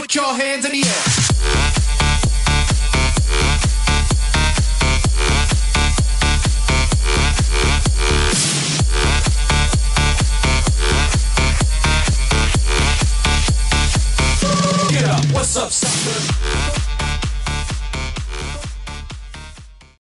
put your hands in the air. What's up, sucker?